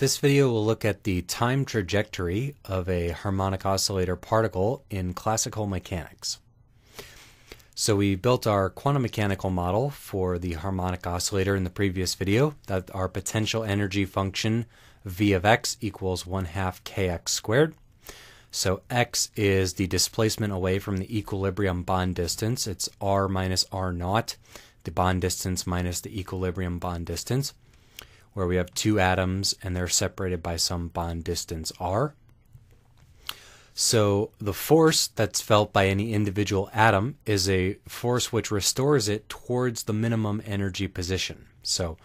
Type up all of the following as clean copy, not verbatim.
This video will look at the time trajectory of a harmonic oscillator particle in classical mechanics. So we built our quantum mechanical model for the harmonic oscillator in the previous video, that our potential energy function v of x equals 1/2 kx squared. So x is the displacement away from the equilibrium bond distance. It's r minus r naught, the bond distance minus the equilibrium bond distance, where we have two atoms and they're separated by some bond distance r. So the force that's felt by any individual atom is a force which restores it towards the minimum energy position. So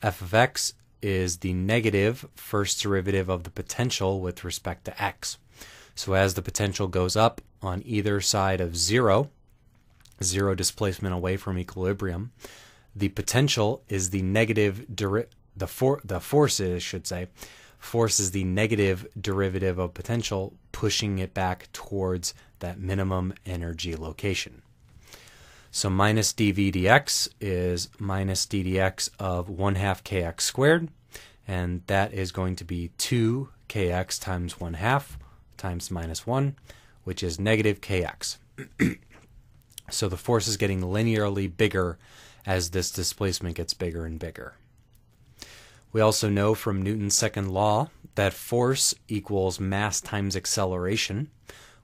f of x is the negative first derivative of the potential with respect to x. So as the potential goes up on either side of zero displacement away from equilibrium, the potential is the negative derivative. Force is the negative derivative of potential, pushing it back towards that minimum energy location. So minus dv dx is minus ddx of 1/2 kx squared, and that is going to be 2 kx times 1/2 times minus 1, which is negative kx. So the force is getting linearly bigger as this displacement gets bigger and bigger. We also know from Newton's second law that force equals mass times acceleration,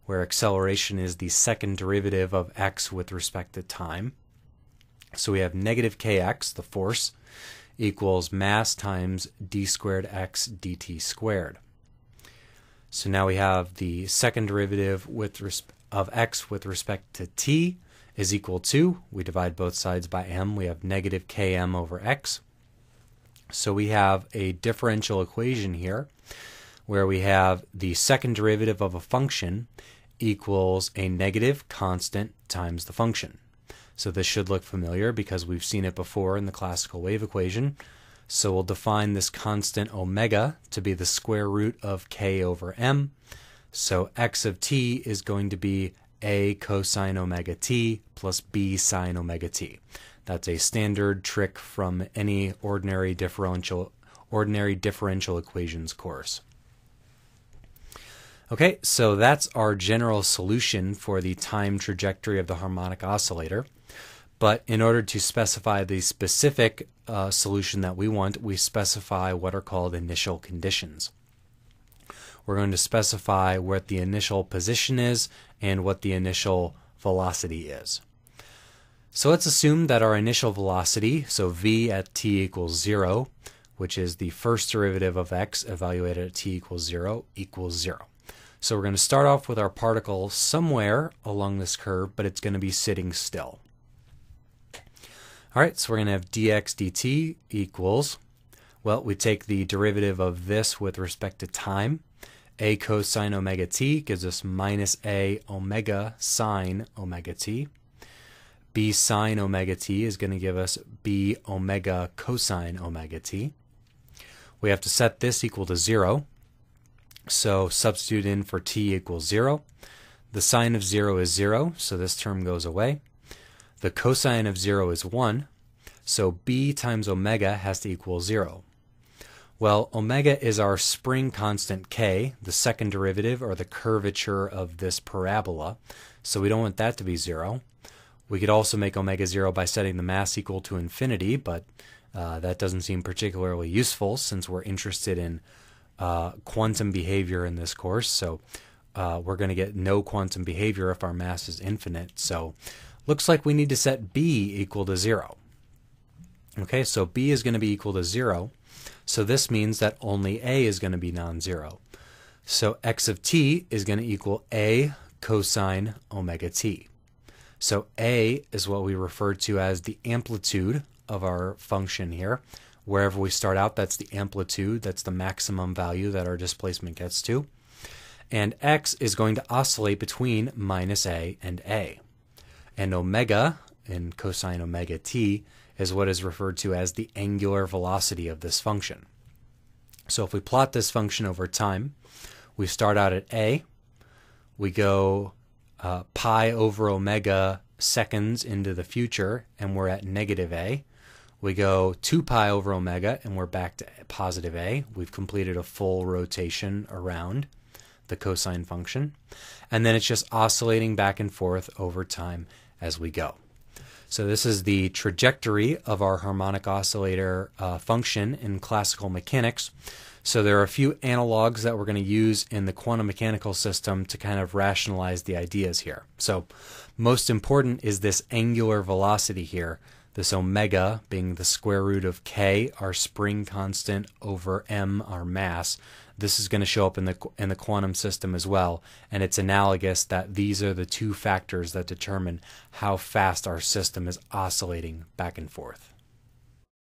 where acceleration is the second derivative of x with respect to time. So we have negative kx, the force, equals mass times d squared x dt squared. So now we have the second derivative of x with respect to t is equal to, we divide both sides by m, we have negative km over x. So we have a differential equation here where we have the second derivative of a function equals a negative constant times the function. So this should look familiar because we've seen it before in the classical wave equation. So we'll define this constant omega to be the square root of k over m. So x of t is going to be a cosine omega t plus b sine omega t. That's a standard trick from any ordinary differential equations course. Okay, so that's our general solution for the time trajectory of the harmonic oscillator. But in order to specify the specific solution that we want, we specify what are called initial conditions. We're going to specify what the initial position is and what the initial velocity is. So let's assume that our initial velocity, so v at t equals 0, which is the first derivative of x evaluated at t equals 0, equals 0. So we're going to start off with our particle somewhere along this curve, but it's going to be sitting still. All right, so we're going to have dx dt equals, well, we take the derivative of this with respect to time. A cosine omega t gives us minus a omega sine omega t. B sine omega t is going to give us b omega cosine omega t. We have to set this equal to 0. So substitute in for t equals 0. The sine of 0 is 0, so this term goes away. The cosine of 0 is 1, so b times omega has to equal 0. Well, omega is our spring constant k, the second derivative or the curvature of this parabola, so we don't want that to be 0. We could also make omega 0 by setting the mass equal to infinity, but that doesn't seem particularly useful since we're interested in quantum behavior in this course. So we're going to get no quantum behavior if our mass is infinite. So looks like we need to set b equal to 0. Okay, so b is going to be equal to 0. So this means that only a is going to be non-zero. So x of t is going to equal a cosine omega t. So a is what we refer to as the amplitude of our function here. Wherever we start out, that's the amplitude. That's the maximum value that our displacement gets to. And x is going to oscillate between minus a. And omega, in cosine omega t, is what is referred to as the angular velocity of this function. So if we plot this function over time, we start out at a. We go pi over omega seconds into the future, and we're at negative a. We go 2 pi over omega, and we're back to positive a. We've completed a full rotation around the cosine function. And then it's just oscillating back and forth over time as we go. So this is the trajectory of our harmonic oscillator function in classical mechanics. So there are a few analogs that we're going to use in the quantum mechanical system to kind of rationalize the ideas here. So most important is this angular velocity here. This omega being the square root of k, our spring constant, over m, our mass. This is going to show up in the quantum system as well, and it's analogous that these are the two factors that determine how fast our system is oscillating back and forth.